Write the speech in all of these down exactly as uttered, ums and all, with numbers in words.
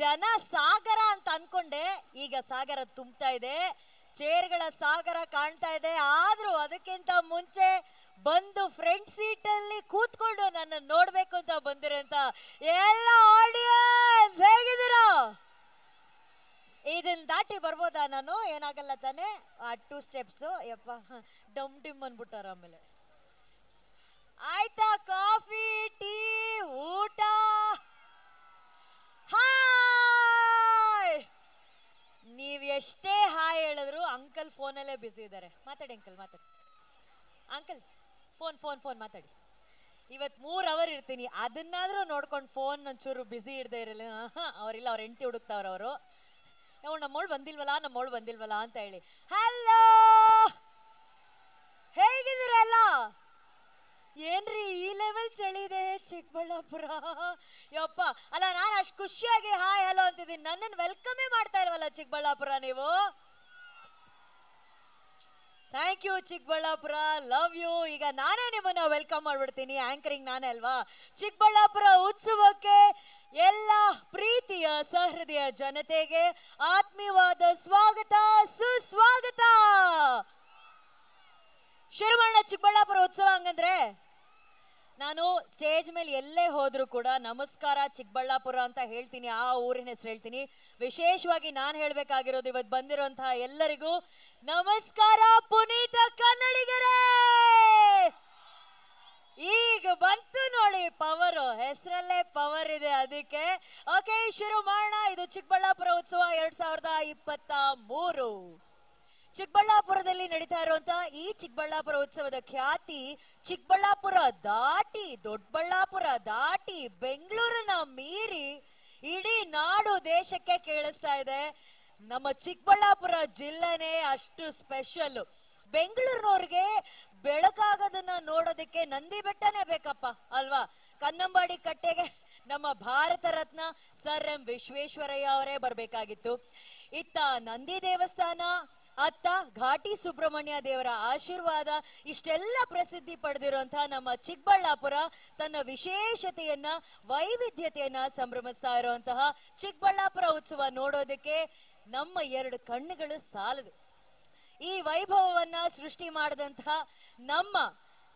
जन सागर अंत अंदे सागर तुम्ता है चेर सागर कांता है अदक्किंत मुंचे बंदु फ्रंट सीटल्ली कूत्कोंडु नन्न नोडबेकु अंत बंदिरंत एल्ल आडियन्स हेगिदीरा ಇದನ್ನ ದಾಟಿ ಬರಬಹುದು ನಾನು ಏನಾಗಲ್ಲ ತಾನೆ ಆ ಟೂ ಸ್ಟೆಪ್ಸ್ ಯಪ್ಪ ಡಮ್ ಡಿಮ್ ಅನ್ಬಿಟಾರ ಆಮೇಲೆ ಆಯ್ತಾ ಕಾಫಿ ಟೀ ಊಟ ಹಾಯ್ ನೀವು ಎಷ್ಟೇ ಹಾಯ್ ಹೇಳಿದ್ರು ಅಂಕಲ್ ಫೋನ್ ಅಲ್ಲೇ ಬಿಸಿ ಇದ್ದಾರೆ ಮಾತಾಡಿ ಅಂಕಲ್ ಮಾತಾಡಿ ಅಂಕಲ್ ಫೋನ್ ಫೋನ್ ಫೋನ್ ಮಾತಾಡಿ ಇವತ್ತು ಮೂರು ಅವರ್ ಇರ್ತೀನಿ ಅದನ್ನಾದರೂ ನೋಡ್ಕೊಂಡು ಫೋನ್ ಒಂಚೂರು ಬಿಸಿ ಇರದೇ ಇರಲ್ಲ ಅವರಿಲ್ಲ ಅವರ ಹೆಂಡತಿ ಹುಡುಕ್ತಾವ್ರ ಅವರು ನಾವು ನಮ್ಮೋಳು ಬಂದಿಲ್ವಲ್ಲ ನಮ್ಮೋಳು ಬಂದಿಲ್ವಲ್ಲ ಅಂತ ಹೇಳಿ ಹಲೋ ಹೇಗಿದ್ದೀರಲ್ಲ ಏನ್ರಿ ಈ ಲೆವೆಲ್ ಚಳಿ ಇದೆ ಚಿಕ್ಕಬಳ್ಳಾಪುರ ಯಪ್ಪ ಅಲ್ಲ ನಾನು ಅಷ್ಟು ಖುಷಿಯಾಗಿ ಹಾಯ್ ಹಲೋ ಅಂತಿದ್ದೀನಿ ನನ್ನನ್ನು ವೆಲ್ಕಮೇ ಮಾಡ್ತಾ ಇಲ್ವಲ್ಲ ಚಿಕ್ಕಬಳ್ಳಾಪುರ ನೀವು thank you Chikkaballapur love you ಈಗ ನಾನೇ ನಿಮ್ಮನ್ನು ವೆಲ್ಕಮ್ ಮಾಡಿಬಿಡ್ತೀನಿ ಆಂಕರಿಂಗ್ ನಾನೇ ಅಲ್ವಾ ಚಿಕ್ಕಬಳ್ಳಾಪುರ ಉತ್ಸವಕ್ಕೆ ಎಲ್ಲ ಪ್ರೀತಿಯ ಸಹೃದಯ ಜನತೆಗೆ ಆತ್ಮೀಯವಾದ ಸ್ವಾಗತ ಸುಸ್ವಾಗತ ಶುರು ಮಾಡೋಣ ಚಿಕ್ಕಬಳ್ಳಾಪುರ ಉತ್ಸವ ಹಂಗಂದ್ರೆ ನಾನು ಸ್ಟೇಜ್ ಮೇಲೆ ಎಲ್ಲೇ ಹೋದರೂ ಕೂಡ ನಮಸ್ಕಾರ ಚಿಕ್ಕಬಳ್ಳಾಪುರ ಅಂತ ಹೇಳ್ತೀನಿ ಆ ಊರಿನ ಹೆಸರು ಹೇಳ್ತೀನಿ ವಿಶೇಷವಾಗಿ ನಾನು ಹೇಳಬೇಕಾಗಿರೋದು ಇವತ್ತು ಬಂದಿರುವಂತಹ ಎಲ್ಲರಿಗೂ ನಮಸ್ಕಾರ ಪುನೀತ ಕನ್ನಡಿಗರೇ ಈಗ ಬಂತು ನೋಡಿ ಪವರು ಹೆಸರಲ್ಲೇ ಪವರ್ ಇದೆ ಅದಕ್ಕೆ ಓಕೆ ಶುರು ಮಾಡೋಣ ಇದು ಚಿಕ್ಕಬಳ್ಳಾಪುರ ಉತ್ಸವ ಎರಡ್ ಸಾವಿರದ ಇಪ್ಪತ್ತ ಮೂರು ಚಿಕ್ಕಬಳ್ಳಾಪುರದಲ್ಲಿ ನಡೀತಾ ಇರುವಂತಹ ಈ ಚಿಕ್ಕಬಳ್ಳಾಪುರ ಉತ್ಸವದ ಖ್ಯಾತಿ ಚಿಕ್ಕಬಳ್ಳಾಪುರ ದಾಟಿ ದೊಡ್ಡಬಳ್ಳಾಪುರ ದಾಟಿ ಬೆಂಗಳೂರನ್ನ ಮೀರಿ ಇಡೀ ನಾಡು ದೇಶಕ್ಕೆ ಕೇಳಿಸ್ತಾ ಇದೆ ನಮ್ಮ ಚಿಕ್ಕಬಳ್ಳಾಪುರ ಜಿಲ್ಲೆನೇ ಅಷ್ಟು ಸ್ಪೆಷಲ್ ಬೆಂಗಳೂರಿನವ್ರಿಗೆ ಬೆಳಕಾಗೋದನ್ನ ನೋಡೋದಕ್ಕೆ ನಂದಿ ಬೆಟ್ಟನೇ ಬೇಕಪ್ಪ ಅಲ್ವಾ ಕನ್ನಂಬಾಡಿ ಕಟ್ಟೆಗೆ ನಮ್ಮ ಭಾರತ ರತ್ನ ಸರ್ ಎಂ ವಿಶ್ವೇಶ್ವರಯ್ಯ ಅವರೇ ಬರಬೇಕಾಗಿತ್ತು ಇತ್ತ ನಂದಿ ದೇವಸ್ಥಾನ ಅತ್ತ ಘಾಟಿ ಸುಬ್ರಹ್ಮಣ್ಯ ದೇವರ ಆಶೀರ್ವಾದ ಇಷ್ಟೆಲ್ಲ ಪ್ರಸಿದ್ಧಿ ಪಡೆದಿರುವಂತಹ ನಮ್ಮ ಚಿಕ್ಕಬಳ್ಳಾಪುರ ತನ್ನ ವಿಶೇಷತೆಯನ್ನ ವೈವಿಧ್ಯತೆಯನ್ನ ಸಂಭ್ರಮಿಸ್ತಾ ಇರುವಂತಹ ಚಿಕ್ಕಬಳ್ಳಾಪುರ ಉತ್ಸವ ನೋಡೋದಕ್ಕೆ ನಮ್ಮ ಎರಡು ಕಣ್ಣುಗಳು ಸಾಲದು ಈ ವೈಭವವನ್ನ ಸೃಷ್ಟಿ ಮಾಡಿದಂತಹ ನಮ್ಮ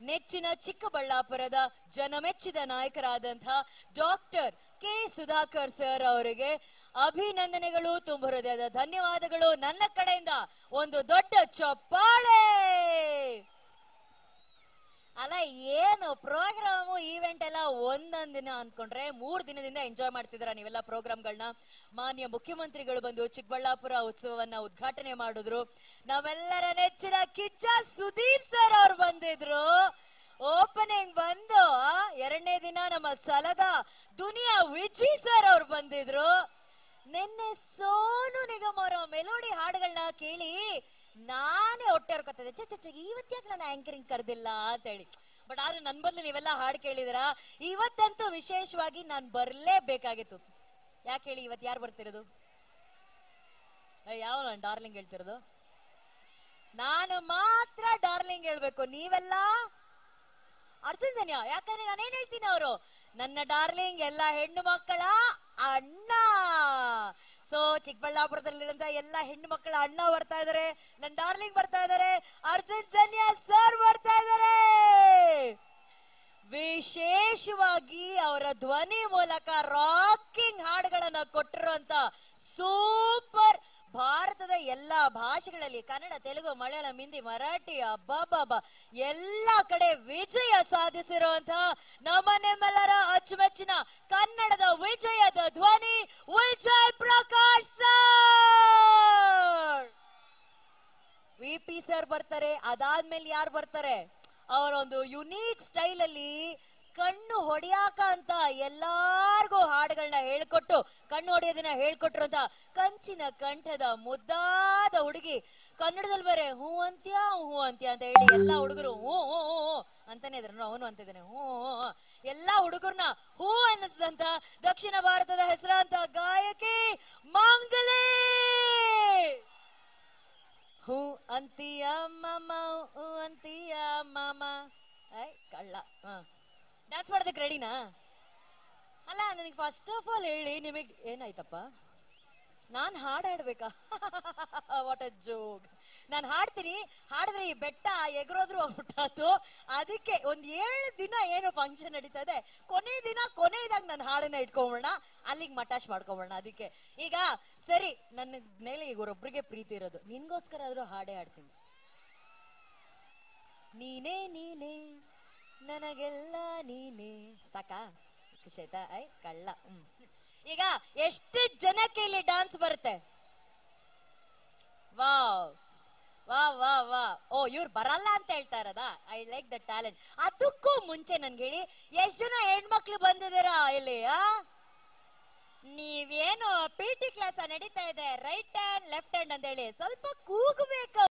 ನೆಚ್ಚಿನ ಚಿಕ್ಕಬಳ್ಳಾಪುರದ ಜನಮೆಚ್ಚಿದ ನಾಯಕರಾದಂತಹ ಡಾಕ್ಟರ್ ಕೆ ಸುಧಾಕರ್ ಸರ್ ಅವರಿಗೆ ಅಭಿನಂದನೆಗಳು ತುಂಬ ಹೃದಯದ ಧನ್ಯವಾದಗಳು ನನ್ನ ಕಡೆಯಿಂದ ಒಂದು ದೊಡ್ಡ ಚಪ್ಪಾಳೆ ಅಲ್ಲ ಏನು ಪ್ರೋಗ್ರಾಮು ಈವೆಂಟ್ ಎಲ್ಲ ಒಂದೊಂದು ದಿನ ಅಂದ್ಕೊಂಡ್ರೆ ಮೂರು ದಿನದಿಂದ ಎಂಜಾಯ್ ಮಾಡ್ತಿದ್ದೀರಾ ನೀವೆಲ್ಲ ಪ್ರೋಗ್ರಾಮ್ಗಳನ್ನ ಮಾನ್ಯ ಮುಖ್ಯಮಂತ್ರಿಗಳು ಬಂದು ಚಿಕ್ಕಬಳ್ಳಾಪುರ ಉತ್ಸವವನ್ನ ಉದ್ಘಾಟನೆ ಮಾಡಿದ್ರು ನಾವೆಲ್ಲರ ನೆಚ್ಚಿನ ಕಿಚ್ಚ ಸುದೀಪ್ ಸರ್ ಅವ್ರು ಬಂದಿದ್ರು ಓಪನಿಂಗ್ ಬಂದು ಎರಡನೇ ದಿನ ನಮ್ಮ ಸಲಗ ದುನಿಯಾ ವಿಜಿ ಸರ್ ಅವ್ರು ಬಂದಿದ್ರು ನಿನ್ನೆ ಸೋನು ನಿಗಮ್ ಅವರ ಮೆಲೋಡಿ ಹಾಡುಗಳನ್ನ ಕೇಳಿ ನಾನೇ ಹೊಟ್ಟೆ ಹೊರ್ಕೊತದೆ ಚ ಚ ಇವತ್ತಾಗ ನಾನು ಆಂಕರಿಂಗ್ ಕರೆದಿಲ್ಲ ಅಂತ ಹೇಳಿ ಬಟ್ ಆದ್ರೆ ನನ್ನ ಬದಲು ನೀವೆಲ್ಲ ಹಾಡು ಕೇಳಿದಿರ ಇವತ್ತಂತೂ ವಿಶೇಷವಾಗಿ ನಾನು ಬರಲೇಬೇಕಾಗಿತ್ತು ಯಾಕೆ ಹೇಳಿ ಇವತ್ತು ಯಾರು ಬರ್ತಿರೋದು ಯಾವ ನಾನು ಡಾರ್ಲಿಂಗ್ ಹೇಳ್ತಿರೋದು ನಾನು ಮಾತ್ರ ಡಾರ್ಲಿಂಗ್ ಹೇಳ್ಬೇಕು ನೀವೆಲ್ಲ ಅರ್ಜುನ್ ಜನ್ಯ ಯಾಕಂದ್ರೆ ನಾನೇನ್ ಹೇಳ್ತೀನಿ ಅವರು ನನ್ನ ಡಾರ್ಲಿಂಗ್ ಎಲ್ಲ ಹೆಣ್ಣು ಮಕ್ಕಳ ಅಣ್ಣ ಸೊ ಚಿಕ್ಕಬಳ್ಳಾಪುರದಲ್ಲಿರುವಂತಹ ಎಲ್ಲ ಹೆಣ್ಣು ಮಕ್ಕಳ ಅಣ್ಣ ಬರ್ತಾ ಇದಾರೆ ನನ್ನ ಡಾರ್ಲಿಂಗ್ ಬರ್ತಾ ಇದಾರೆ ಅರ್ಜುನ್ ಜನ್ಯ ಸರ್ ಬರ್ತಾ ಇದಾರೆ ವಿಶೇಷವಾಗಿ ಅವರ ಧ್ವನಿ ಮೂಲಕ ರಾಕಿಂಗ್ ಹಾಡುಗಳನ್ನ ಕೊಟ್ಟಿರುವಂತ ಸೂಪರ್ ಭಾರತದ ಎಲ್ಲಾ ಭಾಷೆಗಳಲ್ಲಿ ಕನ್ನಡ ತೆಲುಗು ಮಲಯಾಳಂ ಹಿಂದಿ ಮರಾಠಿ ಅಬ್ಬಬ್ಬಬ್ಬ ಎಲ್ಲಾ ಕಡೆ ವಿಜಯ ಸಾಧಿಸಿರುವಂತಹ ನಮ್ಮನೆಮ್ಮೆಲ್ಲರ ಅಚ್ಚುಮೆಚ್ಚಿನ ಕನ್ನಡದ ವಿಜಯದ ಧ್ವನಿ Vijay Prakash sir V P sir ಬರ್ತಾರೆ ಅದಾದ್ಮೇಲೆ ಯಾರು ಬರ್ತಾರೆ ಅವರೊಂದು ಯುನೀಕ್ ಸ್ಟೈಲ್ ಅಲ್ಲಿ ಕಣ್ಣು ಹೊಡೆಯಾಕ ಅಂತ ಎಲ್ಲಾರ್ಗೂ ಹಾಡುಗಳನ್ನ ಹೇಳ್ಕೊಟ್ಟು ಕಣ್ಣು ಹೊಡೆಯೋದನ್ನ ಹೇಳ್ಕೊಟ್ಟಿರೋಂತ ಕಂಚಿನ ಕಂಠದ ಮುದ್ದಾದ ಹುಡುಗಿ ಕನ್ನಡದಲ್ಲಿ ಬೇರೆ ಹೂ ಅಂತ್ಯ ಹೂ ಅಂತ್ಯ ಅಂತ ಹೇಳಿ ಎಲ್ಲಾ ಹುಡುಗರು ಹೂ ಹೂ ಹೂ ಅಂತಾನೆ ಇದ್ರು ಅವನು ಅಂತಿದ್ದಾನೆ ಹೂ ಎಲ್ಲಾ ಹುಡುಗರನ್ನ ಹೂ ಅನ್ನಿಸಿದಂತ ದಕ್ಷಿಣ ಭಾರತದ ಹೆಸರಾಂತ ಗಾಯಕಿ ಮಂಗಲೇ ಹೂ ಅಂತೀಯ ಮಾಮ ಹೂ ಅಂತೀಯ ಮಾಮ ಐ ಕಳ್ಳ ಹ ಡ್ಯಾನ್ಸ್ ಮಾಡೋದಕ್ಕೆ ರೆಡಿನಾ ಅಲ್ಲ ನನಗೆ ಫಸ್ಟ್ ಆಫ್ ಆಲ್ ಹೇಳಿ ನಿಮಗೆ ಏನಾಯ್ತಪ್ಪ? ನಾನು ಹಾಡು ಹಾಡಬೇಕಾ? What a joke. ನಾನು ಹಾಡ್ತೀನಿ, ಹಾಡಿದ್ರೆ ಈ ಬೆಟ್ಟ ಎಗರೋದ್ರು ಔಟಾತು. ಅದಕ್ಕೆ ಒಂದು ಏಳು ದಿನ ಏನು ಫಂಕ್ಷನ್ ನಡೀತಾ ಇದೆ, ಕೊನೆ ದಿನ ಕೊನೆ ಇದಾಗ ನಾನು ಹಾಡನ್ನ ಇಟ್ಕೊಂಬೋಣ, ಅಲ್ಲಿಗೆ ಮಟಾಶ್ ಮಾಡ್ಕೊಂಬೋಣ. ಅದಕ್ಕೆ ಈಗ ಸರಿ, ನನ್ನ ಮೇಲೆ ಈಗ ಒಬ್ಬರಿಗೆ ಪ್ರೀತಿ ಇರೋದು, ನಿನ್ಗೋಸ್ಕರ ಆದ್ರೂ ಹಾಡೇ ಹಾಡ್ತೀನಿ. ನೀನೇ ನೀನೇ ನನಗೆಲ್ಲ ನೀನೇ. ಸಾಕಾ? ಖುಷಿ ಆಯ್ತಾ? ಐ ಕಳ್ಳ. ಹ್ಮ್ ಈಗ ಎಷ್ಟು ಜನಕ್ಕೆ ಇಲ್ಲಿ ಡಾನ್ಸ್ ಬರುತ್ತೆ? ವಾವ್ ವಾ ವಾ ವಾ. ಓ, ಇವ್ರು ಬರಲ್ಲ ಅಂತ ಹೇಳ್ತಾ ಇರೋದಾ? I like the talent. ಅದಕ್ಕೂ ಮುಂಚೆ ನನ್ಗೆ ಹೇಳಿ, ಎಷ್ಟು ಜನ ಹೆಣ್ಮಕ್ಳು ಬಂದಿದ್ದೀರಾ ಇಲ್ಲಿ? ನೀವೇನು ಪಿ ಟಿ ಕ್ಲಾಸ್ ನಡೀತಾ ಇದೆ, ರೈಟ್ ಹ್ಯಾಂಡ್ ಲೆಫ್ಟ್ ಹ್ಯಾಂಡ್ ಅಂತ ಹೇಳಿ ಸ್ವಲ್ಪ ಕೂಗಬೇಕು.